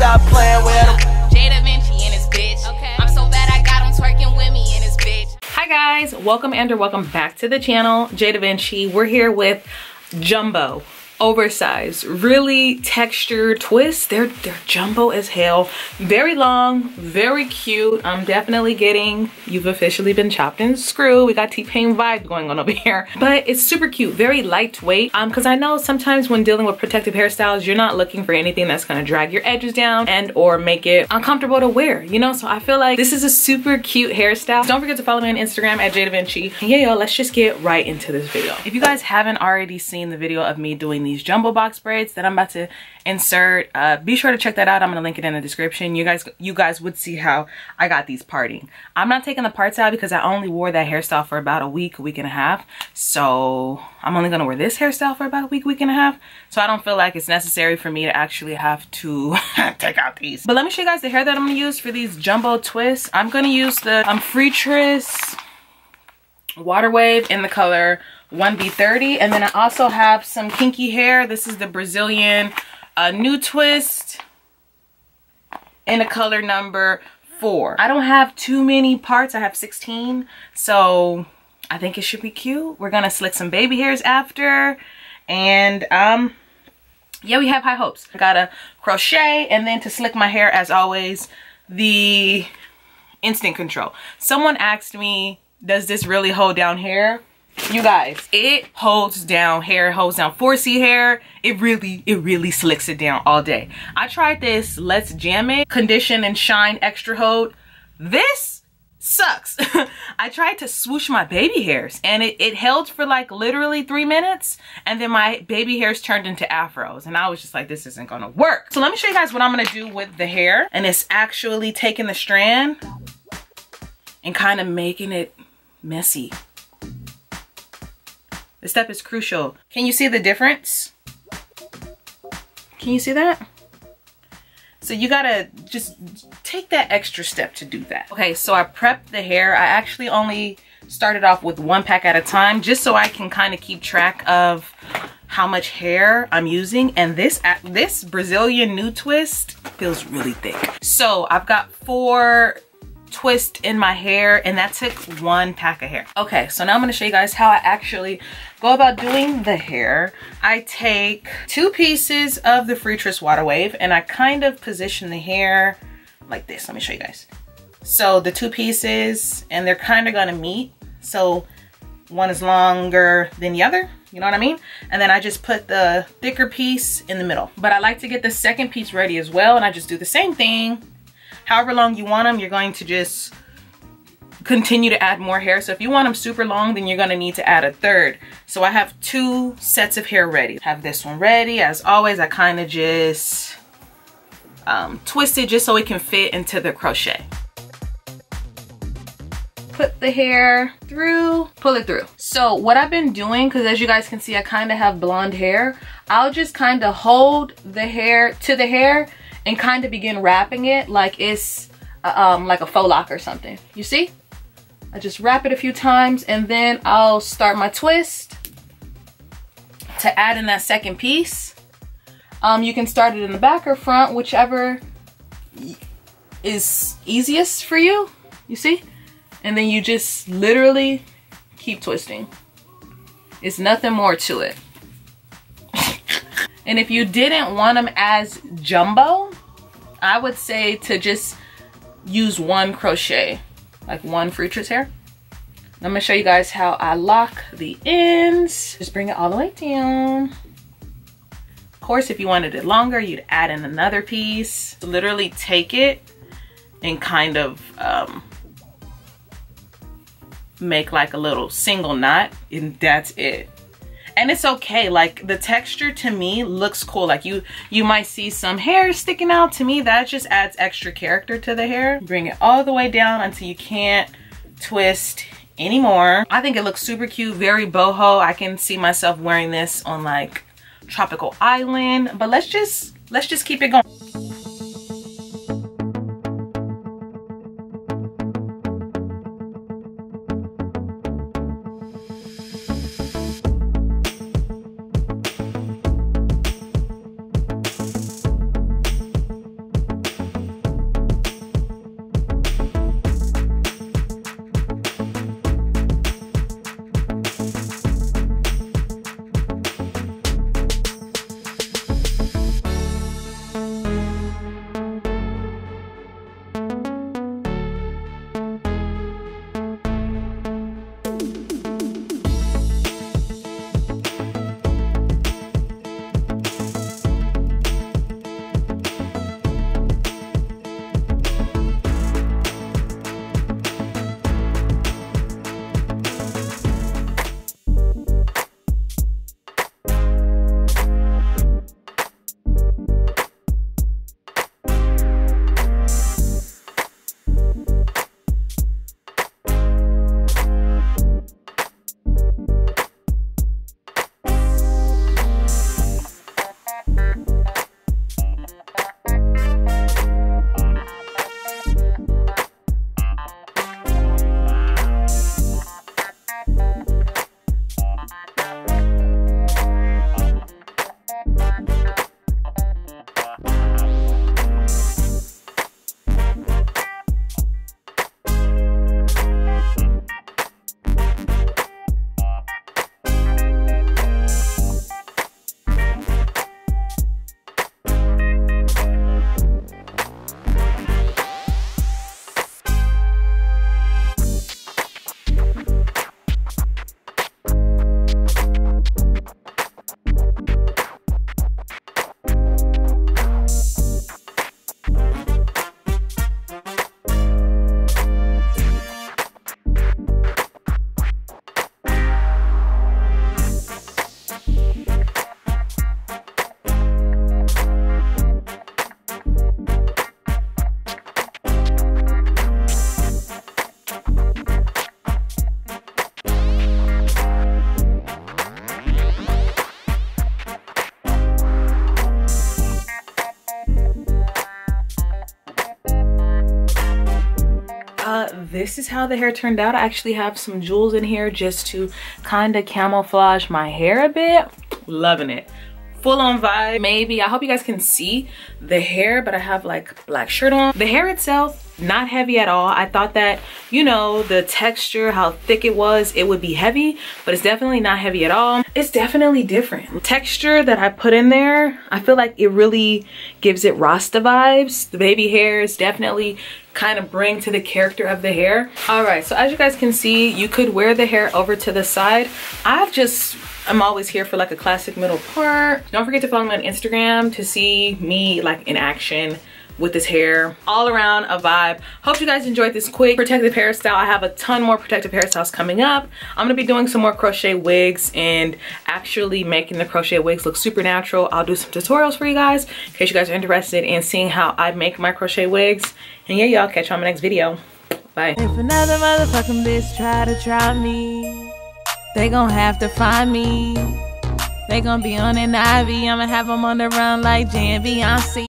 stop playing with him. Jay DaVinci and his bitch. Okay. I'm so bad I got him twerking with me and his bitch. Hi guys, welcome and or welcome back to the channel. Jay DaVinci. We're here with jumbo, oversized, really textured twists. They're jumbo as hell. Very long, very cute. I'm definitely getting, you've officially been chopped and screwed. We got T-Pain vibe going on over here. But it's super cute, very lightweight. Cause I know sometimes when dealing with protective hairstyles, you're not looking for anything that's gonna drag your edges down and or make it uncomfortable to wear, you know? So I feel like this is a super cute hairstyle. Don't forget to follow me on Instagram at Jay DaVinci. Yeah, yo, let's just get right into this video. If you guys haven't already seen the video of me doing these jumbo box braids that I'm about to insert, be sure to check that out. I'm gonna link it in the description. You guys would see how I got these parting. I'm not taking the parts out because I only wore that hairstyle for about a week and a half. So I'm only gonna wear this hairstyle for about a week and a half. So I don't feel like it's necessary for me to actually have to take out these. But let me show you guys the hair that I'm gonna use for these jumbo twists. I'm gonna use the Freetress Water Wave in the color 1B30, and then I also have some kinky hair. This is the Brazilian New Twist in a color number 4. I don't have too many parts. I have 16, so I think it should be cute. We're gonna slick some baby hairs after, and yeah, we have high hopes. I got a crochet, and then to slick my hair, as always, the Instant Control. Someone asked me, does this really hold down hair? You guys, it holds down hair, it holds down 4C hair. It really slicks it down all day. I tried this Let's Jam It Condition and Shine Extra Hold. This sucks. I tried to swoosh my baby hairs and it held for like literally 3 minutes, and then my baby hairs turned into afros, and I was just like, this isn't gonna work. So let me show you guys what I'm gonna do with the hair, and it's actually taking the strand and kind of making it messy. This step is crucial. Can you see the difference? Can you see that? So you gotta just take that extra step to do that. Okay, so I prepped the hair. I actually only started off with one pack at a time just so I can kind of keep track of how much hair I'm using. And this Brazilian New Twist feels really thick. So I've got 4 twists in my hair, and that took one pack of hair. Okay, so now I'm gonna show you guys how I actually go about doing the hair. I take 2 pieces of the Freetress Water Wave and I kind of position the hair like this. Let me show you guys. So the 2 pieces, and they're kind of gonna meet. So one is longer than the other, you know what I mean? And then I just put the thicker piece in the middle. But I like to get the second piece ready as well, and I just do the same thing. However long you want them, you're going to just continue to add more hair. So if you want them super long, then you're gonna need to add a third. So I have 2 sets of hair ready. Have this one ready. As always, I kind of just twist it just so it can fit into the crochet. Put the hair through, pull it through. So what I've been doing, because as you guys can see, I kind of have blonde hair. I'll just kind of hold the hair to the hair and kind of begin wrapping it like it's like a faux lock or something. You see? I just wrap it a few times, and then I'll start my twist to add in that second piece. You can start it in the back or front, whichever is easiest for you. You see? And then you just literally keep twisting. It's nothing more to it. And if you didn't want them as jumbo, I would say to just use 1 crochet, like 1 Freetress hair. I'm gonna show you guys how I lock the ends. Just bring it all the way down. Of course, if you wanted it longer, you'd add in another piece. Literally take it and kind of make like a little single knot, and that's it. And it's okay, like the texture to me looks cool. Like you might see some hair sticking out. To me, that just adds extra character to the hair. Bring it all the way down until you can't twist anymore. I think it looks super cute, very boho. I can see myself wearing this on like tropical island, but let's just keep it going. This is how the hair turned out. I actually have some jewels in here just to kind of camouflage my hair a bit. Loving it. Full-on vibe. Maybe I hope you guys can see the hair, but I have like black shirt on. The hair itself, not heavy at all. I thought that, you know, the texture, how thick it was, it would be heavy, but it's definitely not heavy at all. It's definitely different. The texture that I put in there, I feel like it really gives it Rasta vibes. The baby hair is definitely kind of bring to the character of the hair. All right, so as you guys can see, you could wear the hair over to the side. I'm always here for like a classic middle part. Don't forget to follow me on Instagram to see me like in action with this hair. All around a vibe. Hope you guys enjoyed this quick protective hairstyle. I have a ton more protective hairstyles coming up. I'm gonna be doing some more crochet wigs and actually making the crochet wigs look super natural. I'll do some tutorials for you guys in case you guys are interested in seeing how I make my crochet wigs. And yeah, y'all, catch you on my next video. Bye. If another motherfucking bitch try to try me, they gon' have to find me. They gon' be on an IV. I'ma have them on the run like Jay and Beyonce.